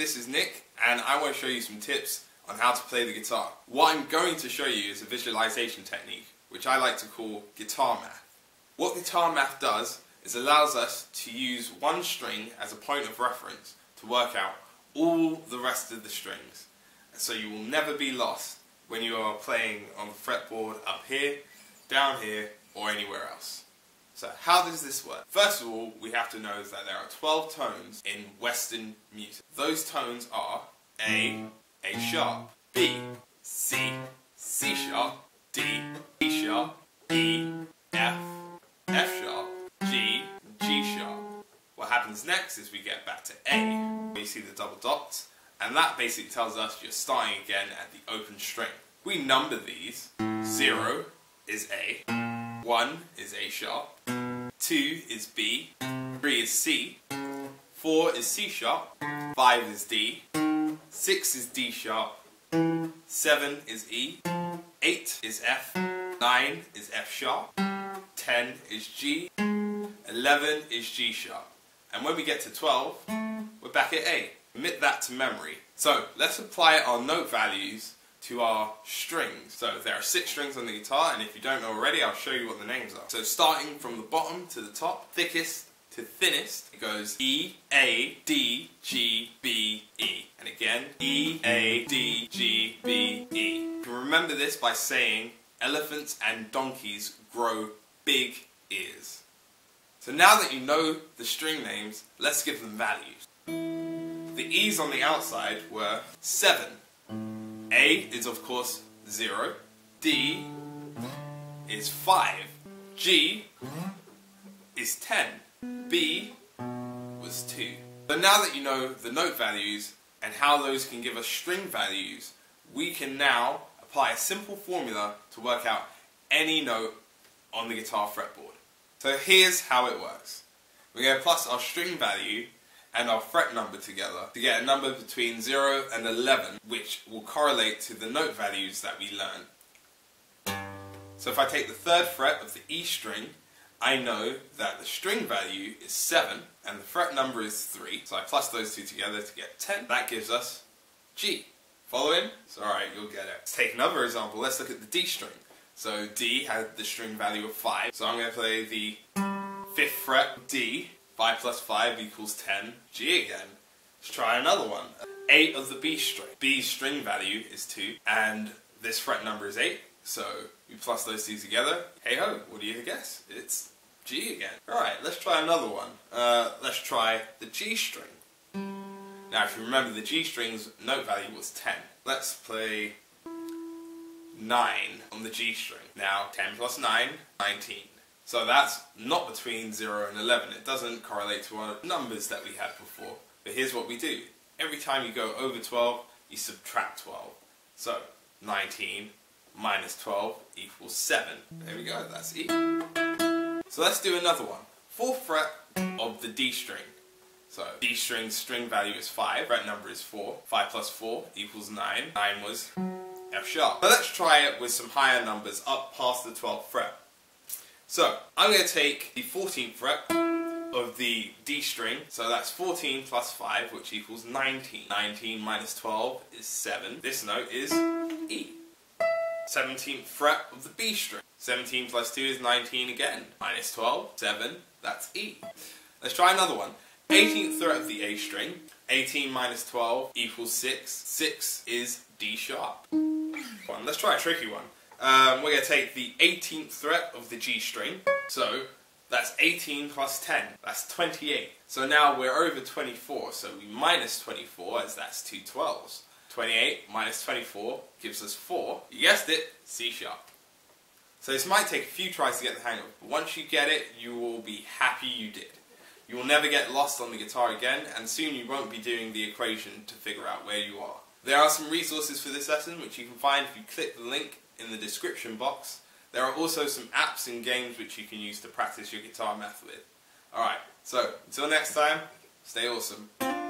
This is Nick, and I want to show you some tips on how to play the guitar. What I'm going to show you is a visualization technique, which I like to call guitar math. What guitar math does is allows us to use one string as a point of reference to work out all the rest of the strings. So you will never be lost when you are playing on the fretboard up here, down here, or anywhere else. So how does this work? First of all, we have to know that there are 12 tones in Western music. Those tones are A sharp, B, C, C sharp, D, D sharp, E, F, F sharp, G, G sharp. What happens next is we get back to A. You see the double dots, and that basically tells us you're starting again at the open string. We number these. 0 is A, 1 is A sharp, 2 is B, 3 is C, 4 is C sharp, 5 is D, 6 is D sharp, 7 is E, 8 is F, 9 is F sharp, 10 is G, 11 is G sharp. And when we get to 12, we're back at A. Commit that to memory. So let's apply our note values to our strings. So there are 6 strings on the guitar, and if you don't know already, I'll show you what the names are. So starting from the bottom to the top, thickest to thinnest, it goes E, A, D, G, B, E. And again, E, A, D, G, B, E. You can remember this by saying, elephants and donkeys grow big ears. So now that you know the string names, let's give them values. The E's on the outside were 7. A is of course 0, D is 5, G is 10, B was 2. So now that you know the note values and how those can give us string values, we can now apply a simple formula to work out any note on the guitar fretboard. So here's how it works. We're going to plus our string value and our fret number together to get a number between 0 and 11, which will correlate to the note values that we learn. So if I take the 3rd fret of the E string, I know that the string value is 7 and the fret number is 3. So I plus those two together to get 10. That gives us G. Following? It's alright, you'll get it. Let's take another example. Let's look at the D string. So D had the string value of 5. So I'm going to play the 5th fret D. 5 plus 5 equals 10, G again. Let's try another one. 8 of the B string. B's string value is 2, and this fret number is 8, so you plus those two together, hey ho, what do you guess? It's G again. Alright, let's try another one. Let's try the G string. Now if you remember, the G string's note value was 10. Let's play 9 on the G string. Now 10 plus 9, 19. So that's not between 0 and 11, it doesn't correlate to our numbers that we had before. But here's what we do. Every time you go over 12, you subtract 12. So 19 minus 12 equals 7. There we go, that's E. So let's do another one. 4th fret of the D string. So D string's string value is 5, fret number is 4. 5 plus 4 equals 9. 9 was F sharp. So let's try it with some higher numbers up past the 12th fret. So, I'm going to take the 14th fret of the D string, so that's 14 plus 5, which equals 19. 19 minus 12 is 7. This note is E. 17th fret of the B string. 17 plus 2 is 19 again. Minus 12, 7, that's E. Let's try another one. 18th fret of the A string. 18 minus 12 equals 6. 6 is D sharp. Let's try a tricky one. We're going to take the 18th fret of the G string, so that's 18 plus 10, that's 28. So now we're over 24, so we minus 24 as that's 2 12s. 28 minus 24 gives us 4, you guessed it, C sharp. So this might take a few tries to get the hang of, but once you get it, you will be happy you did. You will never get lost on the guitar again, and soon you won't be doing the equation to figure out where you are. There are some resources for this lesson which you can find if you click the link in the description box. There are also some apps and games which you can use to practice your guitar math with. Alright, so until next time, stay awesome.